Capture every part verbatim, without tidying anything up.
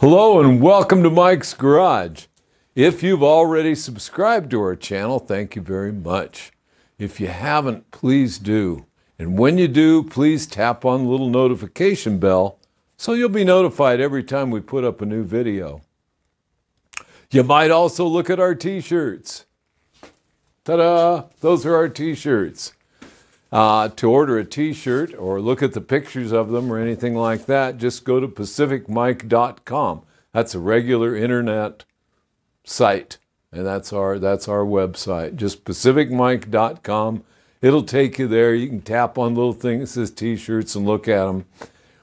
Hello and welcome to Mike's Garage. If you've already subscribed to our channel, thank you very much. If you haven't, please do. And when you do, please tap on the little notification bell so you'll be notified every time we put up a new video. You might also look at our t-shirts. Ta-da! Those are our t-shirts. Uh, to order a t-shirt or look at the pictures of them or anything like that, just go to pacific mike dot com. That's a regular internet site, and that's our that's our website. Just pacific mike dot com. It'll take you there. You can tap on little things that says t-shirts and look at them.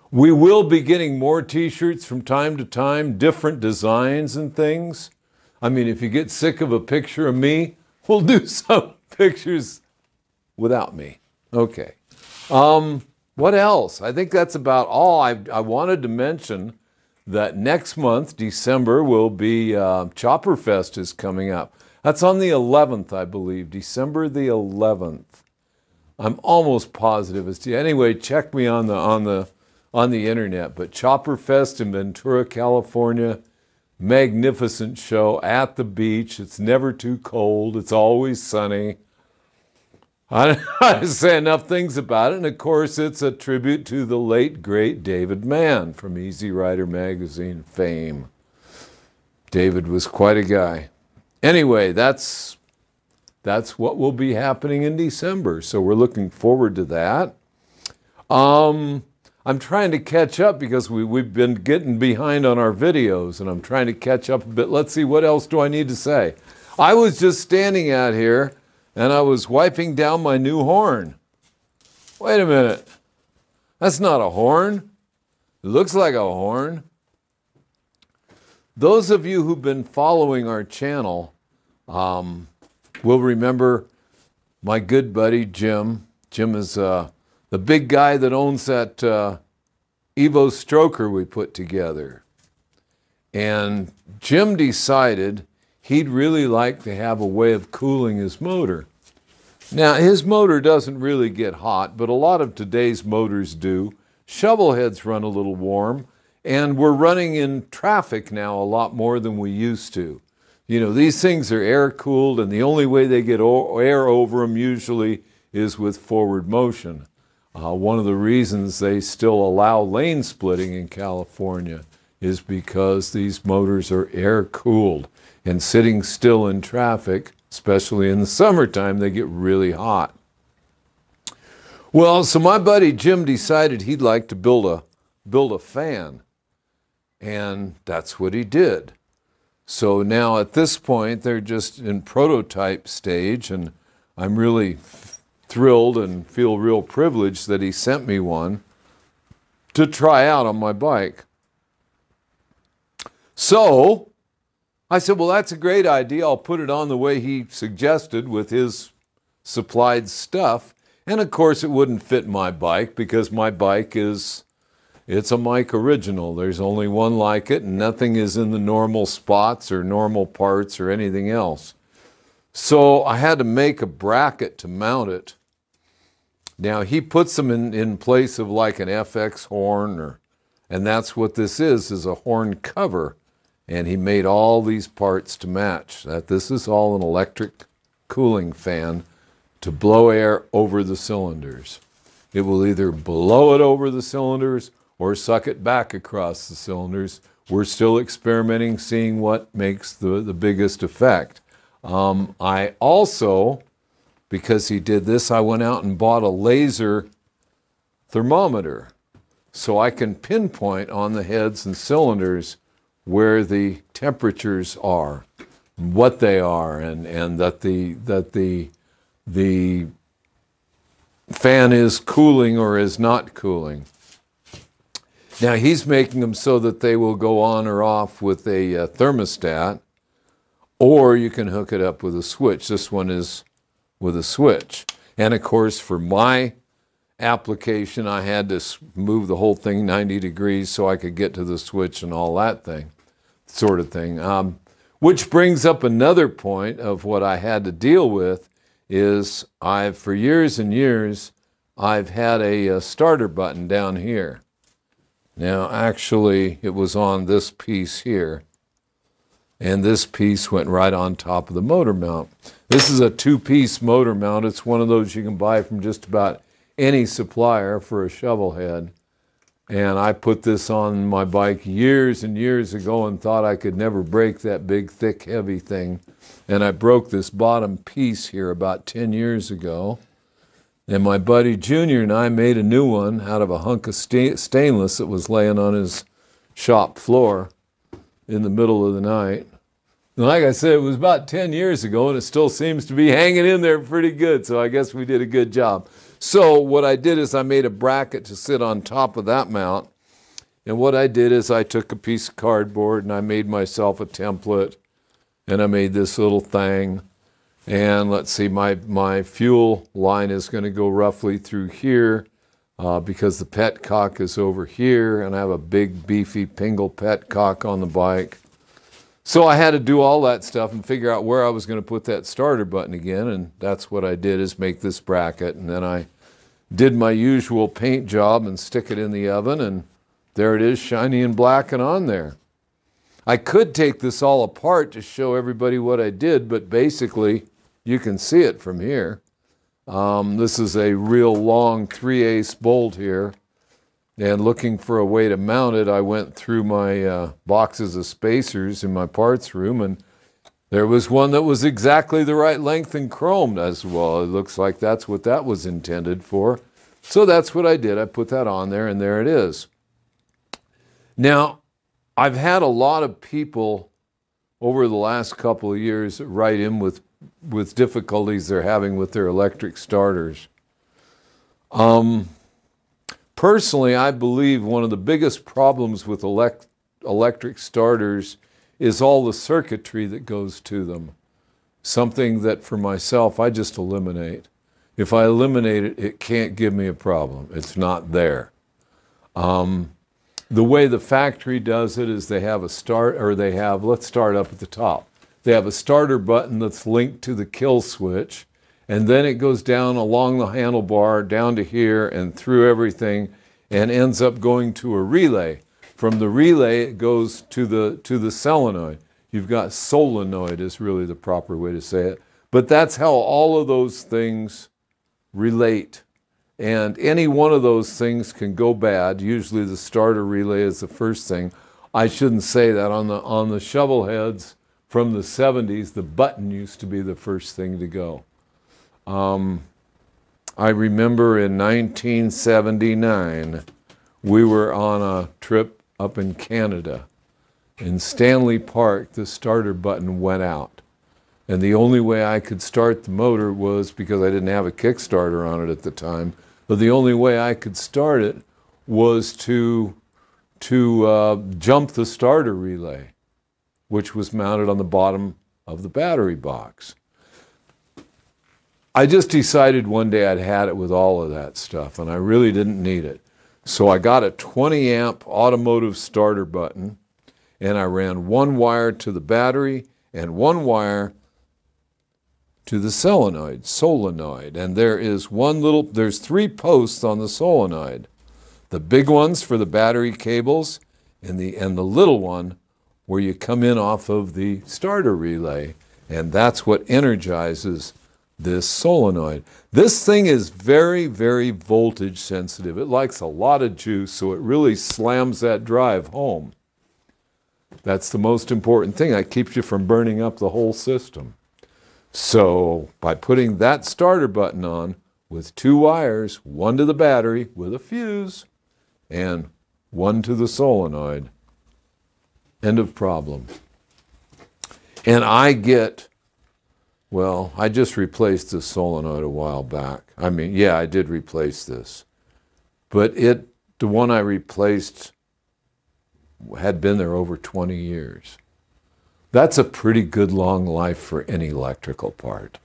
We will be getting more t-shirts from time to time, different designs and things. I mean, if you get sick of a picture of me, we'll do some pictures without me. Okay. Um, what else? I think that's about all. I, I wanted to mention that next month, December, will be uh, Chopper Fest is coming up. That's on the eleventh, I believe. December the eleventh. I'm almost positive as to. Anyway, check me on the on the on the internet. But Chopper Fest in Ventura, California, magnificent show at the beach. It's never too cold. It's always sunny. I don't know how to say enough things about it, and of course it's a tribute to the late, great David Mann from Easy Rider Magazine fame. David was quite a guy. Anyway, that's, that's what will be happening in December, so we're looking forward to that. Um, I'm trying to catch up because we, we've been getting behind on our videos, and I'm trying to catch up a bit. Let's see, what else do I need to say? I was just standing out here, and I was wiping down my new horn. Wait a minute. That's not a horn. It looks like a horn. Those of you who've been following our channel um, will remember my good buddy Jim. Jim is uh, the big guy that owns that uh, Evo Stroker we put together. And Jim decided he'd really like to have a way of cooling his motor. Now, his motor doesn't really get hot, but a lot of today's motors do. Shovelheads run a little warm, and we're running in traffic now a lot more than we used to. You know, these things are air-cooled, and the only way they get air over them usually is with forward motion. Uh, one of the reasons they still allow lane splitting in California is because these motors are air-cooled. And sitting still in traffic, especially in the summertime, they get really hot. Well, so my buddy Jim decided he'd like to build a, build a fan. And that's what he did. So now at this point, they're just in prototype stage. And I'm really thrilled and feel real privileged that he sent me one to try out on my bike. So I said, well, that's a great idea. I'll put it on the way he suggested with his supplied stuff. And of course, it wouldn't fit my bike because my bike is, it's a Mike original. There's only one like it, and nothing is in the normal spots or normal parts or anything else. So I had to make a bracket to mount it. Now, he puts them in, in place of like an F X horn, or, and that's what this is, is a horn cover. And he made all these parts to match. That this is all an electric cooling fan to blow air over the cylinders. It will either blow it over the cylinders or suck it back across the cylinders. We're still experimenting, seeing what makes the, the biggest effect. Um, I also, because he did this, I went out and bought a laser thermometer so I can pinpoint on the heads and cylinders where the temperatures are, what they are, and, and that the that the the fan is cooling or is not cooling. Now he's making them so that they will go on or off with a uh, thermostat, or you can hook it up with a switch. This one is with a switch. And of course for my application, I had to move the whole thing ninety degrees so I could get to the switch and all that thing. Sort of thing. Um, which brings up another point of what I had to deal with is I've, for years and years, I've had a, a starter button down here. Now, actually, it was on this piece here, and this piece went right on top of the motor mount. This is a two-piece motor mount. It's one of those you can buy from just about any supplier for a shovel head. And I put this on my bike years and years ago and thought I could never break that big, thick, heavy thing. And I broke this bottom piece here about ten years ago. And my buddy Junior and I made a new one out of a hunk of sta stainless that was laying on his shop floor in the middle of the night. And like I said, it was about ten years ago, and it still seems to be hanging in there pretty good, so I guess we did a good job. So what I did is I made a bracket to sit on top of that mount, and what I did is I took a piece of cardboard and I made myself a template, and I made this little thing. And let's see, my, my fuel line is going to go roughly through here uh, because the petcock is over here, and I have a big, beefy Pingel petcock on the bike. So I had to do all that stuff and figure out where I was going to put that starter button again, and that's what I did, is make this bracket. And then I did my usual paint job and stick it in the oven, and there it is, shiny and black and on there. I could take this all apart to show everybody what I did, but basically, you can see it from here. Um, this is a real long three-eighths bolt here. And looking for a way to mount it, I went through my uh, boxes of spacers in my parts room, and there was one that was exactly the right length and chromed as well. It looks like that's what that was intended for. So that's what I did. I put that on there, and there it is. Now, I've had a lot of people over the last couple of years write in with with difficulties they're having with their electric starters. Um, personally, I believe one of the biggest problems with elect electric starters is all the circuitry that goes to them. Something that for myself, I just eliminate. If I eliminate it, it can't give me a problem. It's not there. Um, the way the factory does it is they have a start, or they have, let's start up at the top. They have a starter button that's linked to the kill switch, and then it goes down along the handlebar, down to here, and through everything, and ends up going to a relay. From the relay, it goes to the, to the solenoid. You've got solenoid is really the proper way to say it. But that's how all of those things relate. And any one of those things can go bad. Usually the starter relay is the first thing. I shouldn't say that. On the, on the shovel heads, from the seventies, the button used to be the first thing to go. Um, I remember in nineteen seventy-nine, we were on a trip up in Canada. In Stanley Park, the starter button went out. And the only way I could start the motor was, because I didn't have a Kickstarter on it at the time, but the only way I could start it was to, to uh, jump the starter relay, which was mounted on the bottom of the battery box. I just decided one day I'd had it with all of that stuff, and I really didn't need it. So I got a twenty amp automotive starter button, and I ran one wire to the battery and one wire to the solenoid, solenoid. And there is one little, there's three posts on the solenoid. The big ones for the battery cables, and the, and the little one where you come in off of the starter relay, and that's what energizes this solenoid. This thing is very, very voltage sensitive. It likes a lot of juice, so it really slams that drive home. That's the most important thing. That keeps you from burning up the whole system. So by putting that starter button on with two wires, one to the battery with a fuse, and one to the solenoid, end of problem. And I get, well, I just replaced this solenoid a while back. I mean, yeah, I did replace this. But it, the one I replaced had been there over twenty years. That's a pretty good long life for any electrical part.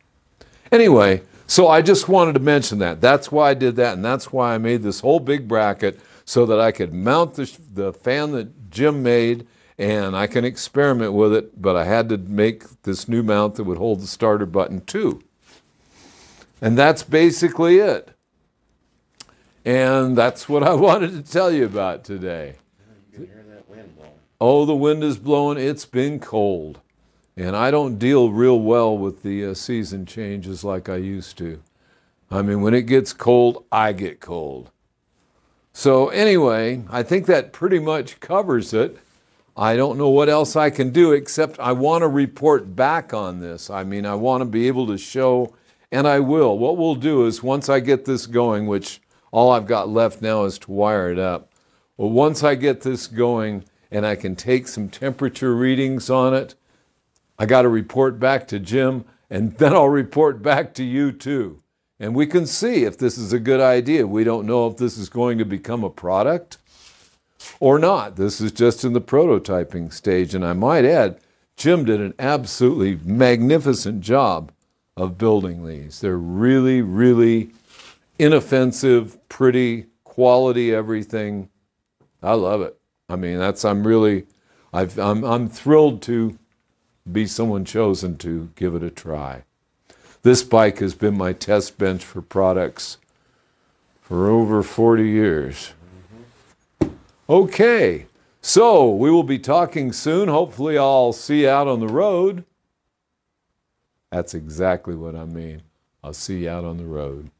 Anyway, so I just wanted to mention that. That's why I did that, and that's why I made this whole big bracket, so that I could mount the, the fan that Jim made, and I can experiment with it, but I had to make this new mount that would hold the starter button too. And that's basically it. And that's what I wanted to tell you about today. You can hear that wind blowing. Oh, the wind is blowing. It's been cold. And I don't deal real well with the uh, season changes like I used to. I mean, when it gets cold, I get cold. So anyway, I think that pretty much covers it. I don't know what else I can do, except I want to report back on this. I mean, I want to be able to show, and I will. What we'll do is, once I get this going, which all I've got left now is to wire it up. Well, once I get this going and I can take some temperature readings on it, I got to report back to Jim, and then I'll report back to you too. And we can see if this is a good idea. We don't know if this is going to become a product or not. This is just in the prototyping stage. And I might add, Jim did an absolutely magnificent job of building these. They're really, really inoffensive, pretty, quality everything. I love it. I mean, that's, I'm really, I've, I'm, I'm thrilled to be someone chosen to give it a try. This bike has been my test bench for products for over forty years. Mm-hmm. Okay, so we will be talking soon. Hopefully I'll see you out on the road. That's exactly what I mean. I'll see you out on the road.